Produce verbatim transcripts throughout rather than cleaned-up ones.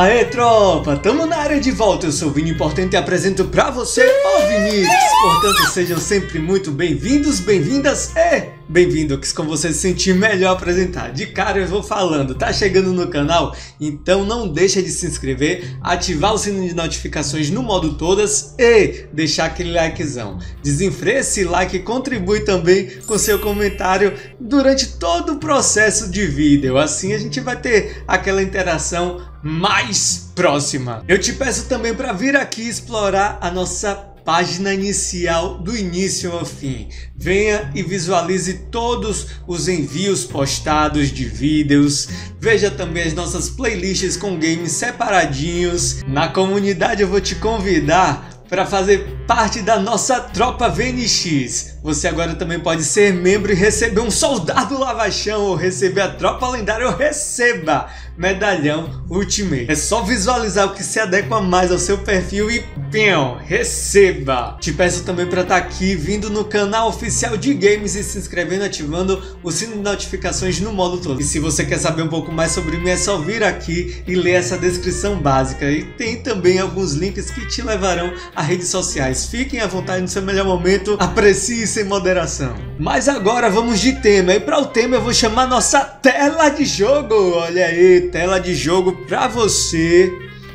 Aê, tropa! Tamo na área de volta, eu sou o Vinni Portento e apresento pra você o Vinnix. Portanto, sejam sempre muito bem-vindos, bem-vindas e bem-vindo, que como você se sentir melhor apresentar. De cara eu vou falando, tá chegando no canal? Então não deixa de se inscrever, ativar o sininho de notificações no modo todas e deixar aquele likezão. Desenfreia esse like e contribui também com seu comentário durante todo o processo de vídeo. Assim a gente vai ter aquela interação mais próxima. Eu te peço também para vir aqui explorar a nossa página inicial do início ao fim. Venha e visualize todos os envios postados de vídeos. Veja também as nossas playlists com games separadinhos. Na comunidade eu vou te convidar para fazer parte da nossa tropa Vinnix. Você agora também pode ser membro e receber um soldado lavachão ou receber a tropa lendária ou receba medalhão ultimate. É só visualizar o que se adequa mais ao seu perfil e pião, receba! Te peço também para estar aqui vindo no canal oficial de games e se inscrevendo, ativando o sino de notificações no modo todo. E se você quer saber um pouco mais sobre mim, é só vir aqui e ler essa descrição básica. E tem também alguns links que te levarão a redes sociais. Fiquem à vontade no seu melhor momento, aprecie sem moderação. Mas agora vamos de tema, e para o tema eu vou chamar nossa tela de jogo. Olha aí, tela de jogo para você.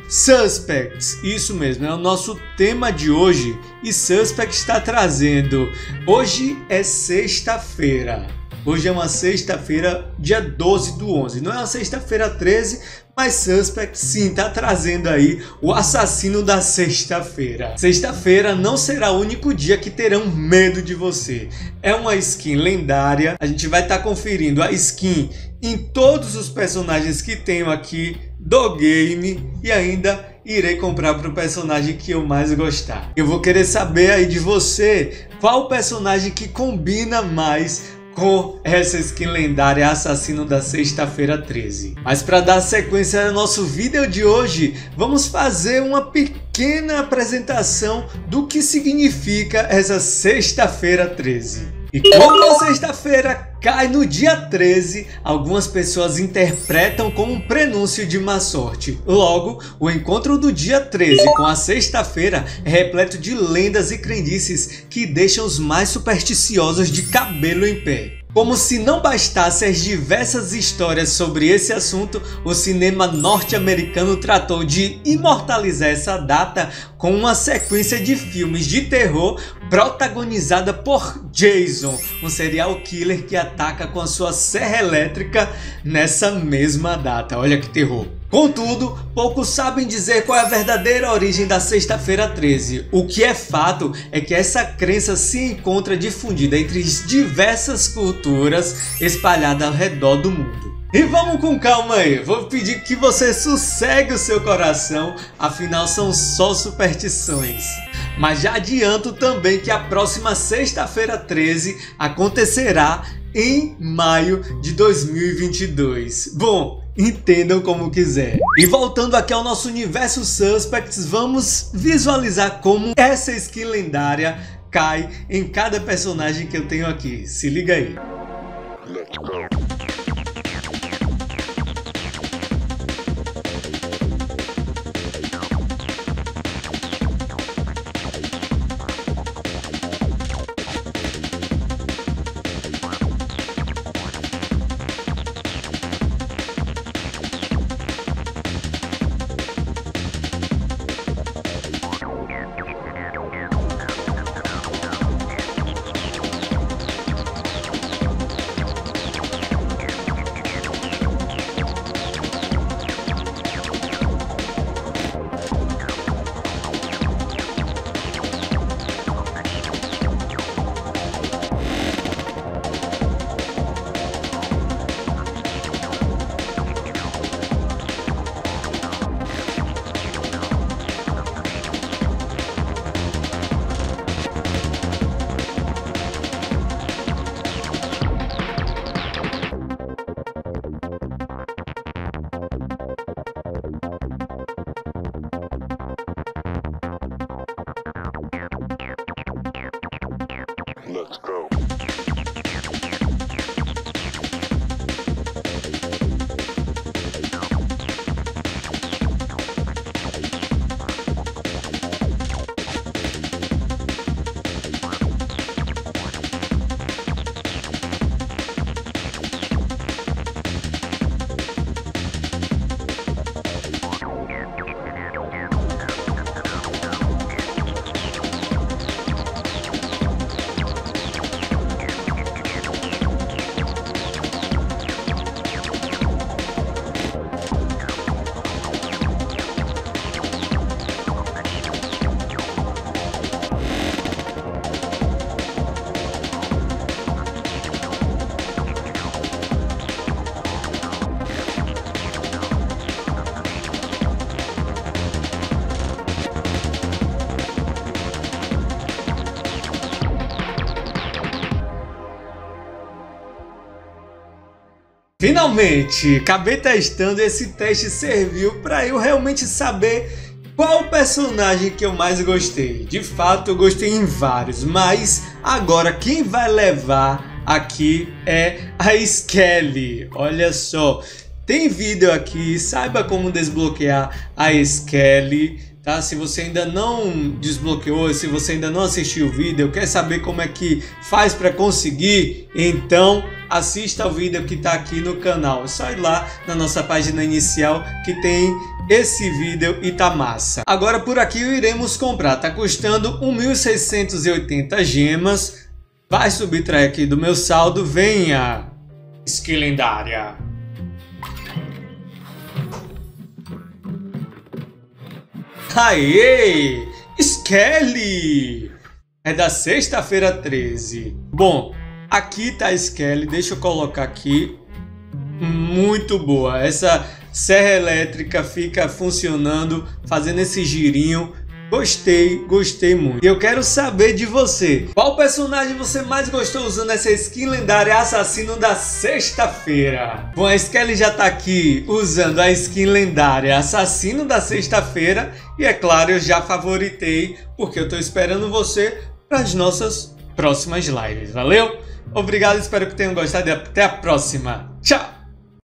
Suspects, isso mesmo, é o nosso tema de hoje. E Suspects está trazendo. Hoje é sexta-feira. Hoje é uma sexta-feira, dia doze do onze. Não é uma sexta-feira treze, mas Suspect sim está trazendo aí o assassino da sexta-feira. Sexta-feira não será o único dia que terão medo de você. É uma skin lendária. A gente vai estar tá conferindo a skin em todos os personagens que tenho aqui do game e ainda irei comprar para o personagem que eu mais gostar. Eu vou querer saber aí de você qual personagem que combina mais com essa skin lendária assassino da sexta-feira treze. Mas para dar sequência ao nosso vídeo de hoje, vamos fazer uma pequena apresentação do que significa essa sexta-feira treze. E como a sexta-feira cai no dia treze, algumas pessoas interpretam como um prenúncio de má sorte. Logo, o encontro do dia treze com a sexta-feira é repleto de lendas e crendices que deixam os mais supersticiosos de cabelo em pé. Como se não bastassem as diversas histórias sobre esse assunto, o cinema norte-americano tratou de imortalizar essa data com uma sequência de filmes de terror protagonizada por Jason, um serial killer que ataca com a sua serra elétrica nessa mesma data. Olha que terror! Contudo, poucos sabem dizer qual é a verdadeira origem da sexta-feira treze. O que é fato é que essa crença se encontra difundida entre diversas culturas espalhadas ao redor do mundo. E vamos com calma aí, vou pedir que você sossegue o seu coração, afinal são só superstições. Mas já adianto também que a próxima sexta-feira treze acontecerá em maio de dois mil e vinte e dois. Bom, entendam como quiser. E voltando aqui ao nosso universo Suspects, vamos visualizar como essa skin lendária cai em cada personagem que eu tenho aqui. Se liga aí. Let's go. Let's go. Finalmente, acabei testando e esse teste serviu para eu realmente saber qual personagem que eu mais gostei. De fato, eu gostei em vários, mas agora quem vai levar aqui é a Skelly. Olha só, tem vídeo aqui, saiba como desbloquear a Skelly. Tá? Se você ainda não desbloqueou, se você ainda não assistiu o vídeo, quer saber como é que faz para conseguir, então assista ao vídeo que está aqui no canal. É só ir lá na nossa página inicial que tem esse vídeo e tá massa. Agora por aqui iremos comprar, tá custando mil seiscentos e oitenta gemas. Vai subtrair aqui do meu saldo, venha skin lendária. Aê! Skelly! É da sexta-feira treze. Bom, aqui tá a Skelly. Deixa eu colocar aqui. Muito boa. Essa serra elétrica fica funcionando, fazendo esse girinho. Gostei, gostei muito. E eu quero saber de você. Qual personagem você mais gostou usando essa skin lendária assassino da sexta-feira? Bom, a Skelly já tá aqui usando a skin lendária assassino da sexta-feira. E é claro, eu já favoritei, porque eu tô esperando você para as nossas próximas lives. Valeu? Obrigado, espero que tenham gostado e até a próxima. Tchau!